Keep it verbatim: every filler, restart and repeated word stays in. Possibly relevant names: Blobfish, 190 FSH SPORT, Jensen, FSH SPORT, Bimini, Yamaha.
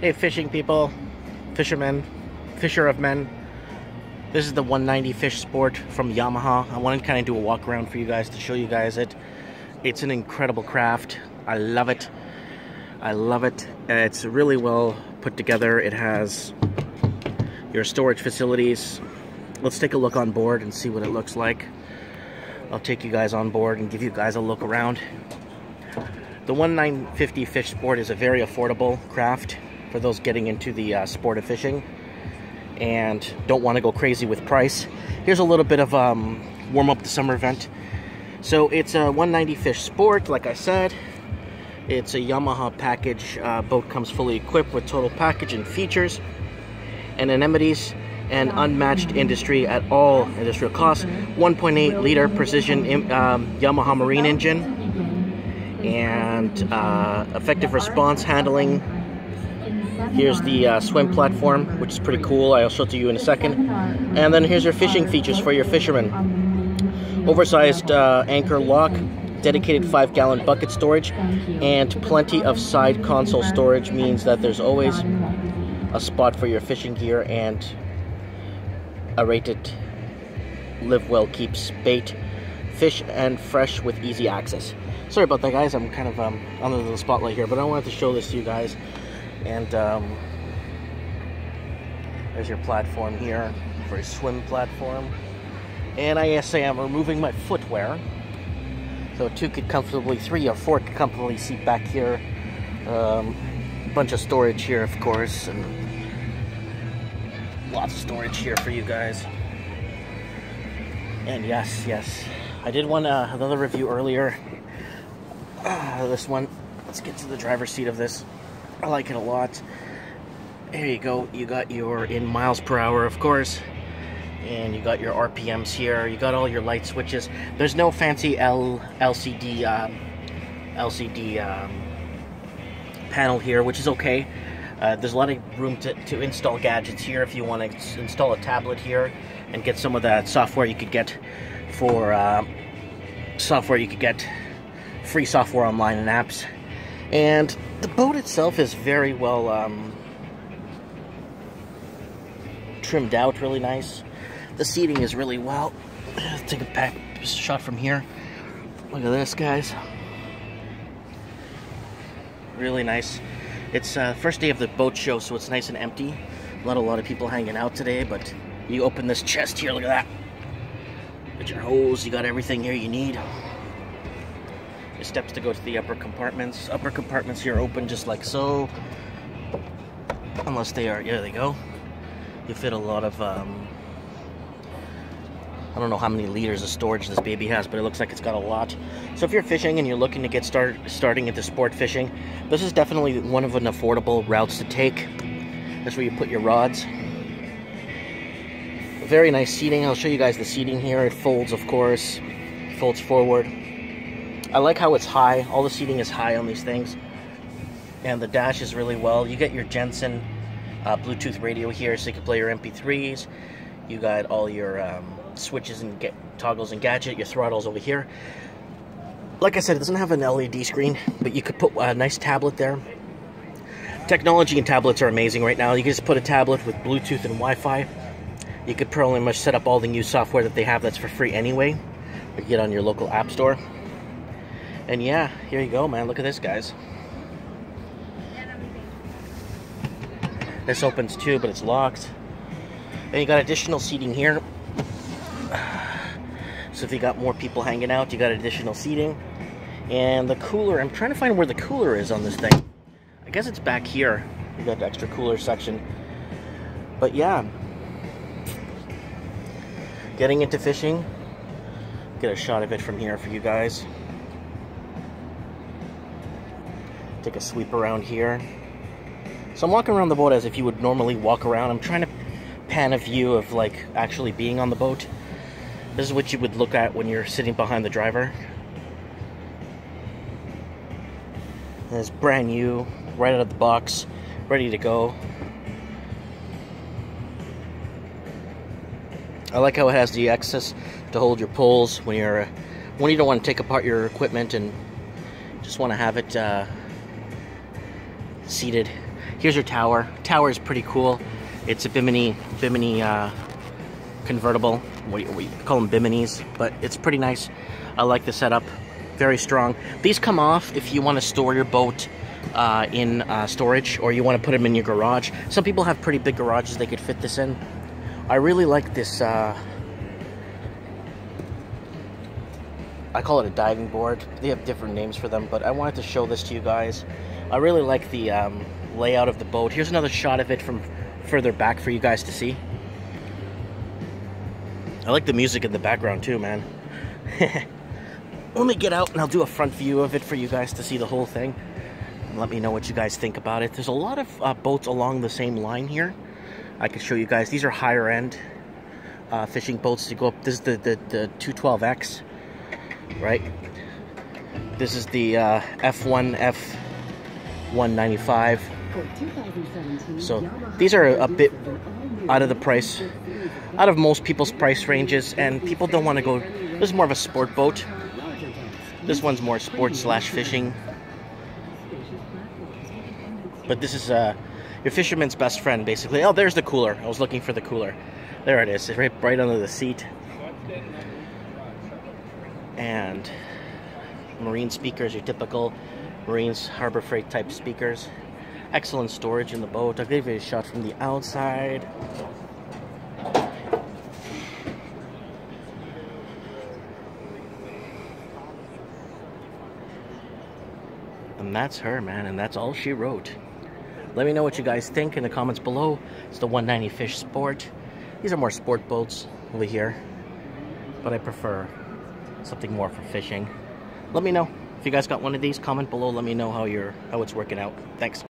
Hey fishing people, fishermen, fisher of men. This is the one ninety Fish Sport from Yamaha. I wanted to kind of do a walk around for you guys to show you guys it. It's an incredible craft. I love it. I love it. And it's really well put together. It has your storage facilities. Let's take a look on board and see what it looks like. I'll take you guys on board and give you guys a look around. The one nine fifty Fish Sport is a very affordable craft for those getting into the uh, sport of fishing and don't want to go crazy with price. Here's a little bit of um, warm up the summer event. So it's a one ninety Fish Sport, like I said. It's a Yamaha package. Uh, boat comes fully equipped with total package and features and amenities and unmatched industry at all industrial costs. one point eight liter precision um, Yamaha marine engine and uh, effective response handling. Here's the uh, swim platform, which is pretty cool. I'll show it to you in a second. And then here's your fishing features for your fishermen. Oversized uh, anchor lock, dedicated five gallon bucket storage, and plenty of side console storage means that there's always a spot for your fishing gear and a rated live well keeps bait, fish, and fresh with easy access. Sorry about that, guys. I'm kind of um, on the little spotlight here, but I wanted to show this to you guys. And um, there's your platform here for a swim platform. And I say I'm removing my footwear, so two could comfortably, three or four could comfortably seat back here. Um, a bunch of storage here, of course, and lots of storage here for you guys. And yes, yes, I did one uh, another review earlier. Uh, this one, let's get to the driver's seat of this. I like it a lot. There you go. You got your in miles per hour, of course, and you got your R P Ms here. You got all your light switches. There's no fancy L L C D um, L C D um, panel here, which is okay. Uh, there's a lot of room to, to install gadgets here. If you want to install a tablet here and get some of that software, you could get for uh, software you could get free software online and apps. And the boat itself is very well um, trimmed out, really nice. The seating is really well. Let's take a back shot from here. Look at this, guys. Really nice. It's uh, first day of the boat show, so it's nice and empty. Not a lot of people hanging out today, but you open this chest here, look at that. Got your hose, you got everything here you need. Steps to go to the upper compartments. Upper compartments here open just like so. Unless they are, yeah, there they go. You fit a lot of, um, I don't know how many liters of storage this baby has, but it looks like it's got a lot. So if you're fishing and you're looking to get start, starting into sport fishing, this is definitely one of an affordable routes to take. That's where you put your rods. Very nice seating. I'll show you guys the seating here. It folds, of course. It folds forward. I like how it's high. All the seating is high on these things. And the dash is really well. You get your Jensen uh, Bluetooth radio here, so you can play your M P threes. You got all your um, switches and get toggles and gadget. Your throttle's over here. Like I said, it doesn't have an L E D screen, but you could put a nice tablet there. Technology and tablets are amazing right now. You can just put a tablet with Bluetooth and Wi-Fi. You could pretty much set up all the new software that they have that's for free anyway. You get on your local app store. And yeah, here you go, man. Look at this, guys. This opens too, but it's locked. And you got additional seating here. So if you got more people hanging out, you got additional seating. And the cooler, I'm trying to find where the cooler is on this thing. I guess it's back here. You got the extra cooler section. But yeah, getting into fishing. Get a shot of it from here for you guys. Take a sweep around here. So I'm walking around the boat as if you would normally walk around. I'm trying to pan a view of like actually being on the boat. This is what you would look at when you're sitting behind the driver. And it's brand new, right out of the box, ready to go. I like how it has the access to hold your poles when you're when you don't want to take apart your equipment and just want to have it uh, seated. Here's your tower. Tower is pretty cool. It's a Bimini, Bimini uh, convertible. We, we call them Biminis, but it's pretty nice. I like the setup. Very strong. These come off if you want to store your boat uh, in uh, storage, or you want to put them in your garage. Some people have pretty big garages they could fit this in. I really like this. Uh, I call it a diving board. They have different names for them, but I wanted to show this to you guys. I really like the um, layout of the boat. Here's another shot of it from further back for you guys to see. I like the music in the background too, man. Let me get out and I'll do a front view of it for you guys to see the whole thing. Let me know what you guys think about it. There's a lot of uh, boats along the same line here. I can show you guys. These are higher end uh, fishing boats to go up. This is the, the, the two twelve X, right? This is the uh, F one F one ninety-five. So these are a bit out of the price, out of most people's price ranges, and people don't want to go. This is more of a sport boat. This one's more sports slash fishing. But this is uh, your fisherman's best friend, basically. Oh, there's the cooler. I was looking for the cooler. There it is. It's right, right under the seat. And marine speakers, your typical Marines Harbor Freight type speakers. Excellent storage in the boat. I'll give you a shot from the outside. And that's her, man, and that's all she wrote. Let me know what you guys think in the comments below. It's the one ninety F S H Sport. These are more sport boats over here, but I prefer something more for fishing. Let me know. If you guys got one of these, comment below. Let me know how you're how it's working out. Thanks.